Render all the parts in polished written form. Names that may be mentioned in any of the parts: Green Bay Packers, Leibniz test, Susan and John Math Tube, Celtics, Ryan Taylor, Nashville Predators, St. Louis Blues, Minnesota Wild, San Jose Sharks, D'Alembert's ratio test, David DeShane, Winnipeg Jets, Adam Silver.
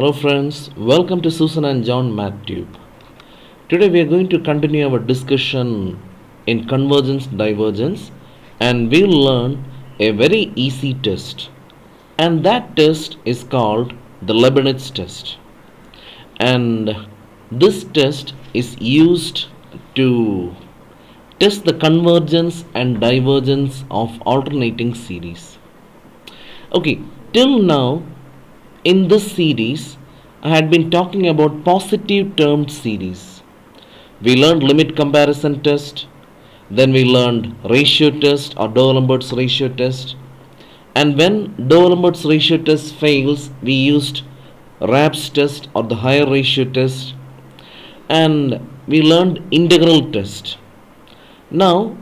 Hello friends, welcome to Susan and John Math Tube. Today we are going to continue our discussion in convergence divergence, and we will learn a very easy test, and that test is called the Leibniz test. And this test is used to test the convergence and divergence of alternating series. Okay, till now in this series I had been talking about positive termed series. We learned limit comparison test, then we learned ratio test or D'Alembert's ratio test, and when D'Alembert's ratio test fails we used RAP's test or the higher ratio test, and we learned integral test. Now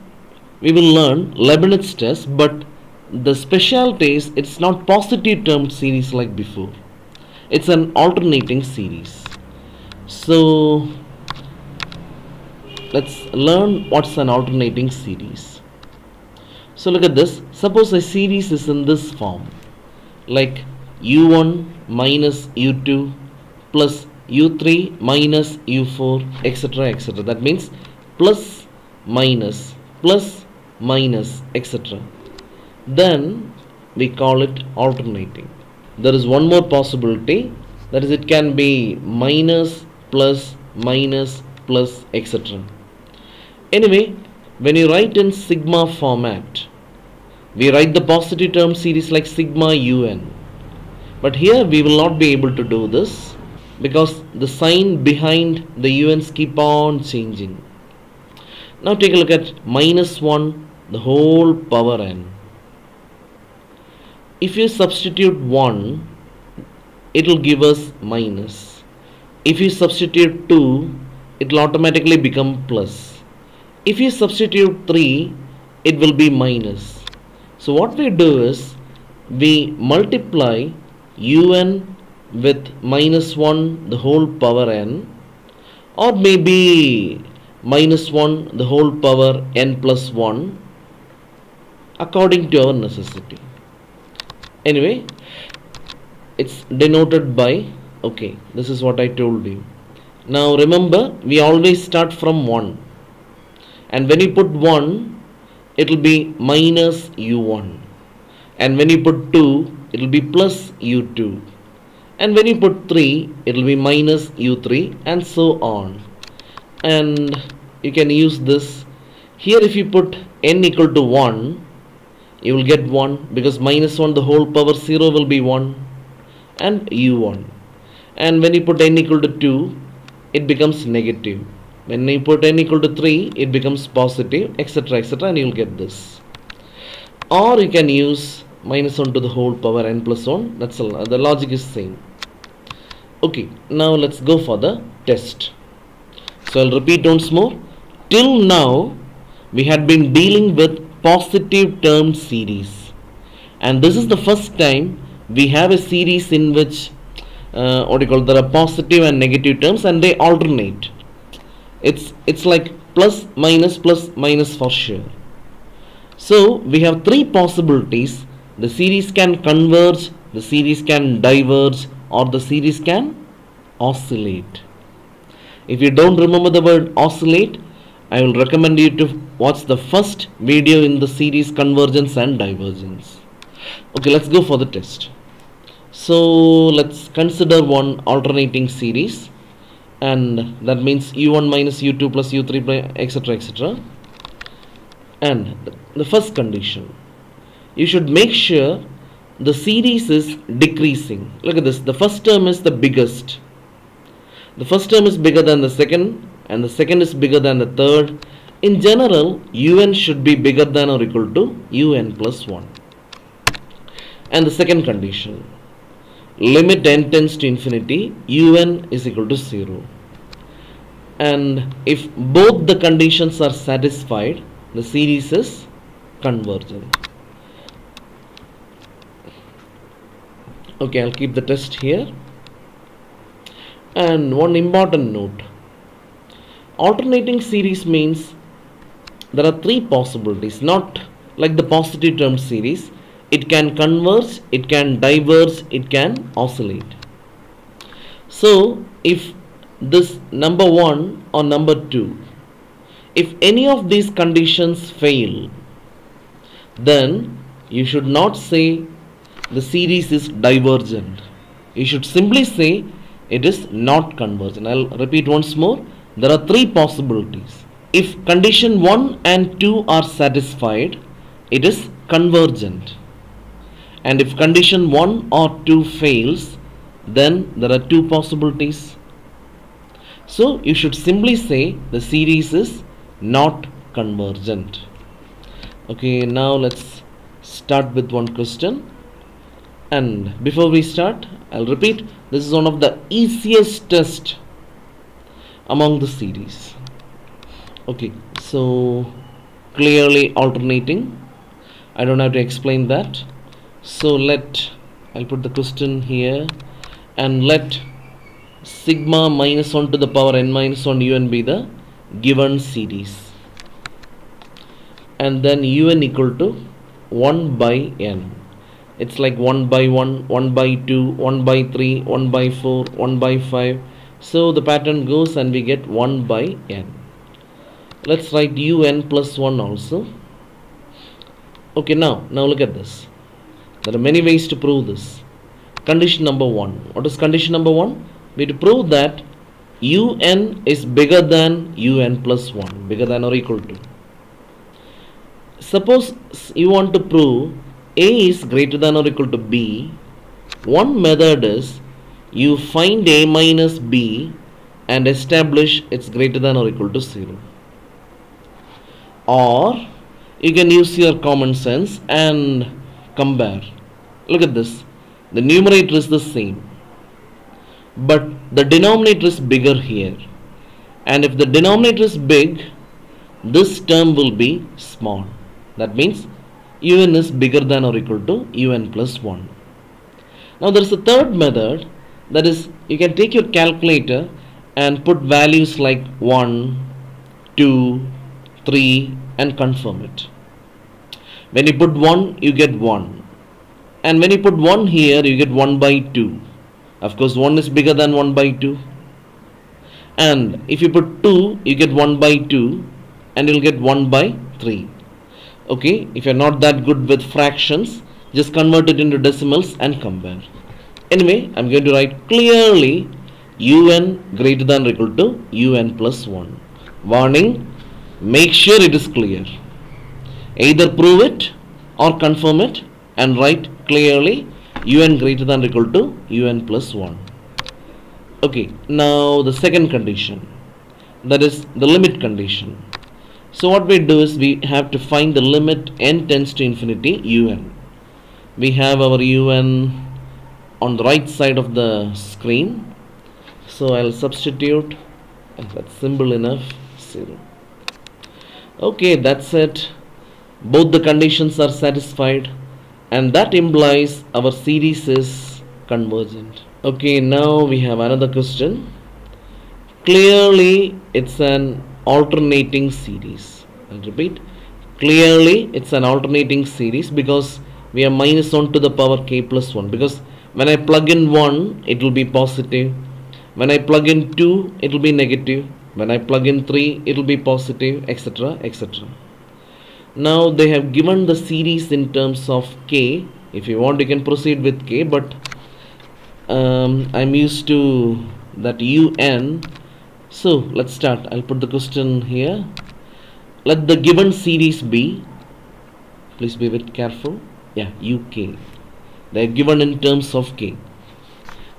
we will learn Leibniz test, but the specialty is it's not positive termed series like before, it's an alternating series. So let's learn what's an alternating series. So look at this. Suppose a series is in this form, like u1 minus u2 plus u3 minus u4, etc., etc. That means plus minus, etc. Then we call it alternating. There is one more possibility, that is, it can be minus plus, etc. Anyway, when you write in sigma format, we write the positive term series like sigma un, but here we will not be able to do this because the sign behind the un's keep on changing. Now take a look at -1 the whole power n. If you substitute 1, it will give us minus. If you substitute 2, it will automatically become plus. If you substitute 3, it will be minus. So what we do is, we multiply un with -1 the whole power n, or maybe -1 the whole power n plus 1, according to our necessity. Anyway, it's denoted by, okay, this is what I told you. Now remember, we always start from 1, and when you put 1, it will be minus u1, and when you put 2, it will be plus u2, and when you put 3, it will be minus u3, and so on. And you can use this here. If you put n equal to 1, you will get 1, because -1 the whole power 0 will be 1 and u1. And when you put n equal to 2, it becomes negative. When you put n equal to 3, it becomes positive, etc., etc., and you will get this. Or you can use -1 to the whole power n plus 1. That's all. The logic is same. Okay, now let's go for the test. So I'll repeat once more. Till now we had been dealing with positive term series, and this is the first time we have a series in which there are positive and negative terms and they alternate. It's like plus minus for sure. So we have three possibilities: the series can converge, the series can diverge, or the series can oscillate. If you don't remember the word oscillate, I will recommend you to watch the first video in the series convergence and divergence. Okay, let's go for the test. So let's consider one alternating series, and that means u1 minus u2 plus u3, etc., etc. And the first condition, you should make sure the series is decreasing. Look at this. The first term is the biggest. The first term is bigger than the second, and the second is bigger than the third. In general, un should be bigger than or equal to un plus 1. And the second condition, limit n tends to infinity, un is equal to 0. And if both the conditions are satisfied, the series is convergent. Okay, I'll keep the test here. And one important note, alternating series means there are three possibilities, not like the positive term series. It can converge, it can diverge, it can oscillate. So if this number 1 or number 2, if any of these conditions fail, then you should not say the series is divergent. You should simply say it is not convergent. I'll repeat once more. There are three possibilities. If condition 1 and 2 are satisfied, it is convergent. And if condition 1 or 2 fails, then there are two possibilities. So you should simply say the series is not convergent. Okay, now let's start with one question. And before we start, I'll repeat, this is one of the easiest tests among the series. Okay, so clearly alternating, I don't have to explain that. So I'll put the question here, and let sigma minus 1 to the power n minus 1 un be the given series, and then un equal to 1 by n. It's like 1 by 1, 1 by 2, 1 by 3, 1 by 4, 1 by 5. So the pattern goes and we get 1 by n. Let's write un plus 1 also. Okay, now look at this. There are many ways to prove this. Condition number 1. What is condition number 1? We need to prove that un is bigger than un plus 1. Bigger than or equal to. Suppose you want to prove A is greater than or equal to B. One method is you find A minus B and establish it's greater than or equal to 0. Or you can use your common sense and compare. Look at this. The numerator is the same, but the denominator is bigger here. And if the denominator is big, this term will be small. That means un is bigger than or equal to un plus 1. Now there is a third method, that is you can take your calculator and put values like 1, 2, 3 and confirm it. When you put 1 you get 1, and when you put 1 here you get 1 by 2. Of course 1 is bigger than 1 by 2, and if you put 2 you get 1 by 2 and you will get 1 by 3. Okay, if you are not that good with fractions, just convert it into decimals and compare. Anyway, I am going to write clearly un greater than or equal to un plus 1. Warning, make sure it is clear. Either prove it or confirm it and write clearly un greater than or equal to un plus 1. Okay, now the second condition, that is the limit condition. So what we do is we have to find the limit n tends to infinity un. We have our un on the right side of the screen. So I'll substitute, that's simple enough, 0. Okay, that's it. Both the conditions are satisfied, and that implies our series is convergent. Okay, now we have another question. Clearly it's an alternating series. I'll repeat, clearly it's an alternating series because we have minus 1 to the power k plus 1, because when I plug in 1 it will be positive, when I plug in 2 it will be negative, when I plug in 3 it will be positive, etc, etc. Now they have given the series in terms of k. If you want you can proceed with k, but I'm used to that un. So let's start. I'll put the question here. Let the given series be, please be a bit careful, yeah, uk. They are given in terms of k,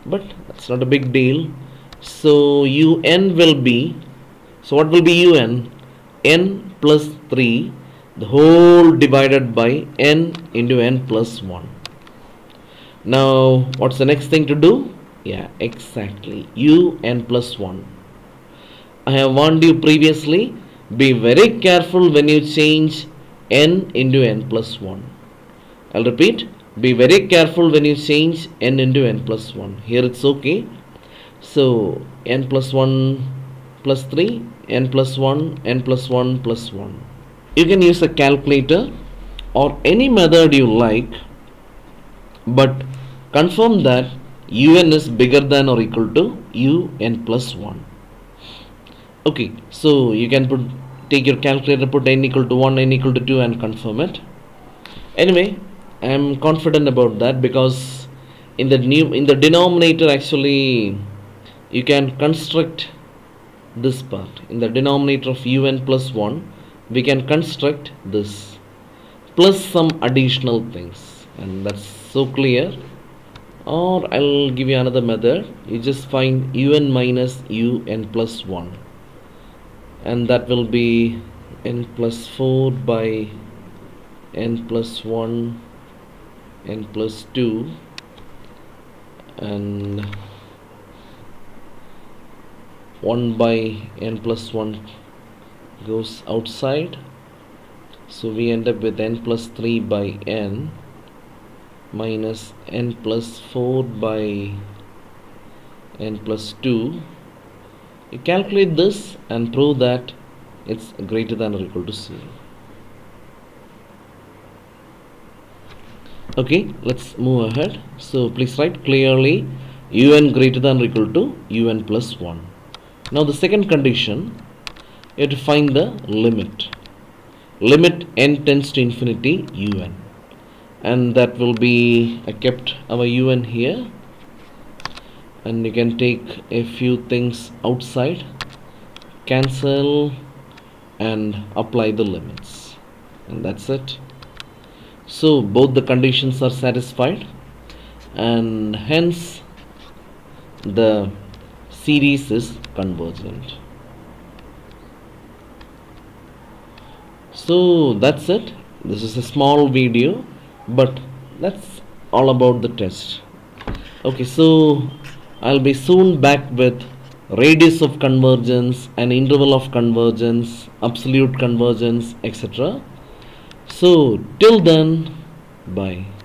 but that's not a big deal. So un will be, so what will be un? n plus 3 the whole divided by n into n plus 1. Now what's the next thing to do? Yeah, exactly, un plus 1. I have warned you previously, be very careful when you change n into n plus 1. I'll repeat, be very careful when you change n into n plus 1. Here it's okay. So n plus 1 plus 3, n plus 1, n plus 1 plus 1. You can use a calculator or any method you like, but confirm that un is bigger than or equal to un plus 1. Okay, so you can take your calculator, put n equal to 1, n equal to 2 and confirm it. Anyway, I am confident about that because in the denominator actually you can construct this part. In the denominator of un plus 1 we can construct this plus some additional things, and that's so clear. Or I'll give you another method. You just find un minus un plus 1, and that will be n plus 4 by n plus 1 n plus 2 and 1 by n plus 1 goes outside, so we end up with n plus 3 by n minus n plus 4 by n plus 2. You calculate this and prove that it's greater than or equal to 0. Okay, let's move ahead. So please write clearly un greater than or equal to un plus 1. Now the second condition, you have to find the limit. Limit n tends to infinity un. And that will be, I kept our un here, and you can take a few things outside, cancel and apply the limits, and that's it. So both the conditions are satisfied, and hence the series is convergent. So that's it. This is a small video, but that's all about the test. Okay, so I'll be soon back with radius of convergence and interval of convergence, absolute convergence, etc. So till then, bye.